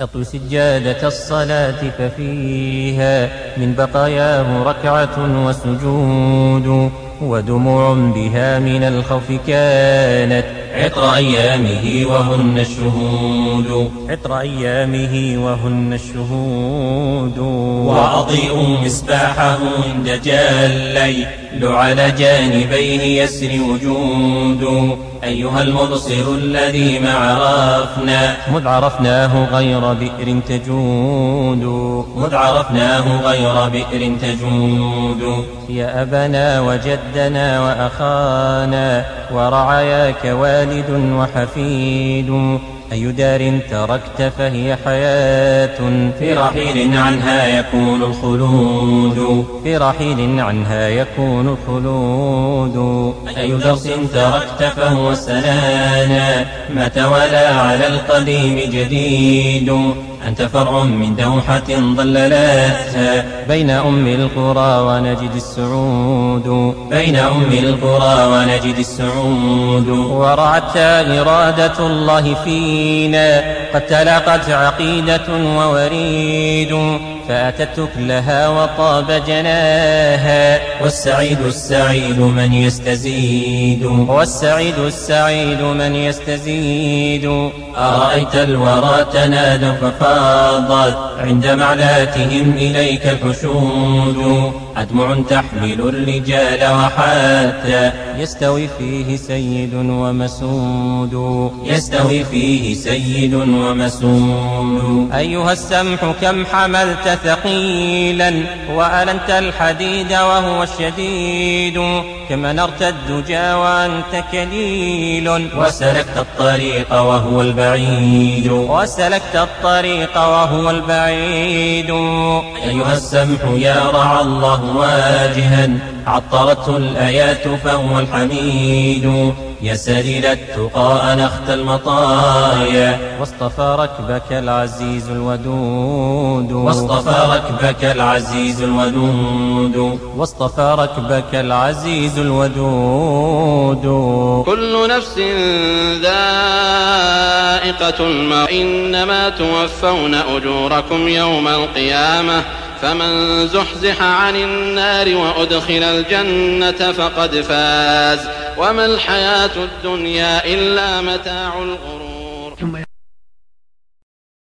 أطو سجادة الصلاة ففيها من بقاياه ركعة وسجود، ودموع بها من الخوف كانت عطر أيامه وهن الشهود، عطر أيامه وهن الشهود. وأضيء مصباحه عند جلي على جانبيه يسري وجود، أيها المبصر الذي ما عرفنا مذ عرفناه غير بئر تجود، مذ عرفناه غير بئر تجود. يا أبنا وجدنا وأخانا ورعاياك والد وحفيد، أي دار تركت فهي حياة في رحيل عنها يكون الخلود، في رحيل عنها يكون الخلود. أي درس تركت فهو سنانا ما توالى على القديم جديد، أنت فرع من دوحة ضللتها بين أم القرى ونجد السعود، بين أم القرى ونجد السعود. ورعت إرادة الله فينا قد تلاقت عقيدة ووريد، فأتتك لها وطاب جناها والسعيد السعيد من يستزيد، والسعيد السعيد من يستزيد. أرأيت الورى تنادوا ففاضت عند معلاتهم إليك الحشود، أدمع تحمل الرجال وحتى يستوي فيه سيد ومسود، يستوي فيه سيد ومسود. أيها السمح كم حملت ثقيلا وألنت الحديد وهو الشديد، كم نرت الدجى وأنت كليل وسلكت الطريق وهو البعيد، وسلكت الطريق وهو البعيد. أيها السمح يا رعى الله واجها عطرته الآيات فهو الحميد، يا سليل التقى أنخت المطايا واصطفى ركبك العزيز الودود، واصطفى ركبك العزيز الودود، واصطفى ركبك العزيز الودود. كل نفس ذائقة الموت، إنما توفون أجوركم يوم القيامة، فمن زحزح عن النار وأدخل الجنة فقد فاز، وما الحياة الدنيا إلا متاع الغرور.